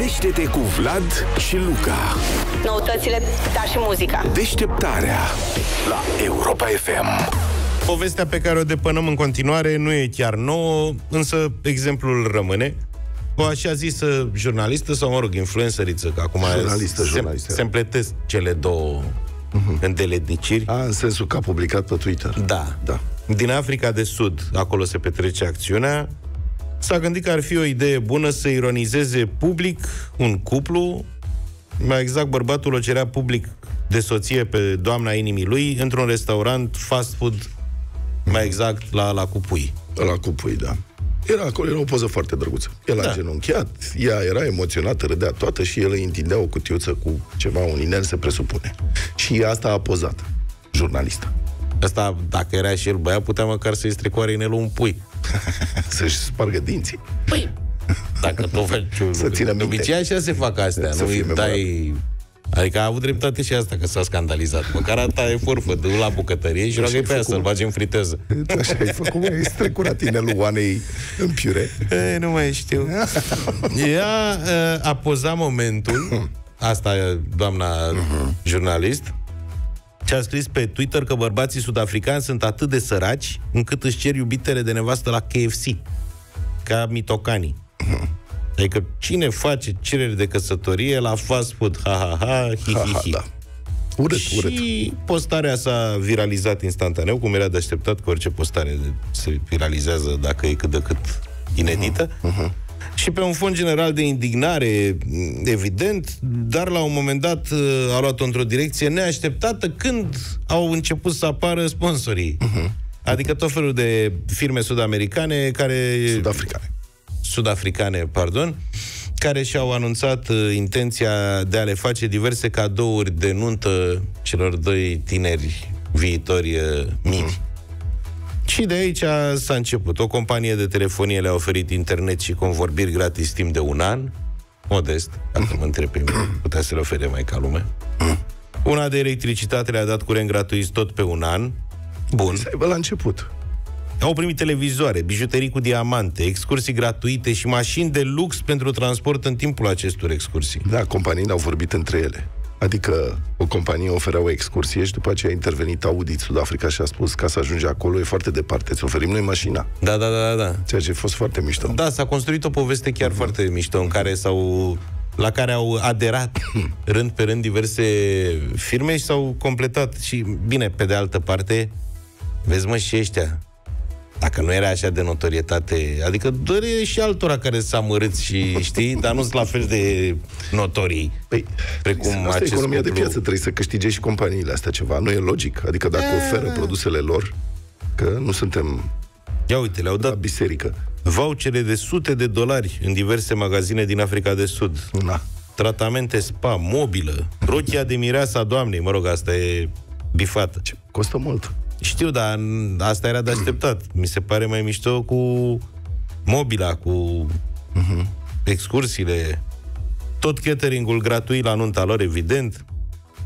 Trezește-te cu Vlad și Luca. Noutățile, dar și muzica. Deșteptarea la Europa FM. Povestea pe care o depănăm în continuare nu e chiar nouă, însă exemplul rămâne. O așa zisă jurnalistă sau, mă rog, influenceriță, că acum se împletesc cele două îndeletniciri. În sensul că a publicat pe Twitter. Da. Din Africa de Sud, acolo se petrece acțiunea, s-a gândit că ar fi o idee bună să ironizeze public un cuplu. Mai exact, bărbatul o cerea public de soție pe doamna inimii lui într-un restaurant fast food, mai exact la Cupui. La Cupui, da. Era acolo, era o poză foarte drăguță. El a genunchiat, ea era emoționată, râdea toată și el îi întindea o cutiuță cu ceva, un inel, se presupune. Și asta a pozat, jurnalista. Asta, dacă era și el băiat, putea măcar să-i strecoare inelul un pui. Să-și spargă dinții. Păi, dacă tu faci un... Să țină minte. De obicei așa se fac astea, nu-i dai... Adică a avut dreptate și asta, că s-a scandalizat. Măcar asta e furfă, du la bucătărie și roagă-i pe aia să-l bage în friteză. Așa ai făcut, ai strecurat inelul Oanei în piure. E, nu mai știu. Ea a pozat momentul, asta doamna jurnalist, și a scris pe Twitter că bărbații sud-africani sunt atât de săraci încât își cer iubitele de nevastă la KFC, ca mitocanii. Adică cine face cereri de căsătorie la fast food? Ha-ha-ha, hi-hi-hi. Urât. Și postarea s-a viralizat instantaneu, cum era de așteptat, cu orice postare se viralizează dacă e cât de cât inedită. Și pe un fond general de indignare, evident, dar la un moment dat a luat-o într-o direcție neașteptată când au început să apară sponsorii. Adică tot felul de firme sud-americane care... Sud-africane, care și-au anunțat intenția de a le face diverse cadouri de nuntă celor doi tineri viitori mimi. Și de aici s-a început. O companie de telefonie le-a oferit internet și convorbiri gratis timp de 1 an. Modest, dacă mă întreb pe mine, putea să le ofere mai ca lume. Una de electricitate le-a dat curent gratuit tot pe 1 an. Bun. Bă, la început. Au primit televizoare, bijuterii cu diamante, excursii gratuite și mașini de lux pentru transport în timpul acestor excursii. Da, companiile au vorbit între ele. Adică o companie oferea o excursie și după aceea a intervenit Audit Sud-Africa și a spus că să ajungi acolo e foarte departe, îți oferim noi mașina. Da. Ceea ce a fost foarte mișto. Da, s-a construit o poveste chiar foarte mișto în care la care au aderat rând pe rând diverse firme și s-au completat. Și bine, pe de altă parte, vezi mă și ăștia, dacă nu era așa de notorietate, adică doar e și altora care s-a mărât și, știi, dar nu sunt la fel de notorii. Păi, precum asta e economia de piață, trebuie să câștige și companiile astea ceva, nu e logic. Adică dacă oferă produsele lor, că nu suntem... Ia uite, le-au dat biserică. Vouchere de $100 în diverse magazine din Africa de Sud. Tratamente spa, mobilă, rochia de mireasa doamnei, mă rog, asta e bifată. Ce costă mult. Știu, dar asta era de așteptat. Mi se pare mai mișto cu mobila, cu excursiile, tot cateringul gratuit la nunta lor, evident,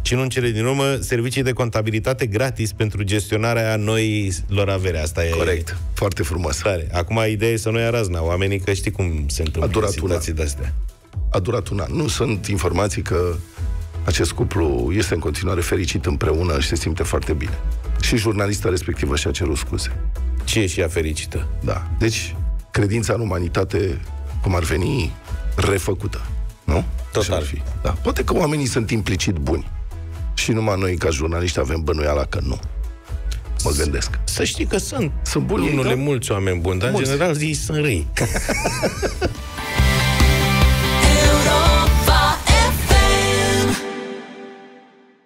și nu în cele din urmă, servicii de contabilitate gratis pentru gestionarea noilor avere. Asta e... Corect, foarte frumos. Tare. Acum, ideea e să nu ia razna oamenii, că știi cum se întâmplă situații de-astea. A durat un an. Nu sunt informații că acest cuplu este în continuare fericit împreună și se simte foarte bine. Și jurnalista respectivă și-a cerut scuze. Și e și ea fericită. Da. Deci, credința în umanitate, cum ar veni, refăcută. Nu? Tot ar fi. Da. Poate că oamenii sunt implicit buni. Și numai noi, ca jurnaliști, avem bănuiala că nu. Mă gândesc. Să știi că sunt buni, mulți oameni buni, dar, în general, ei sunt răi.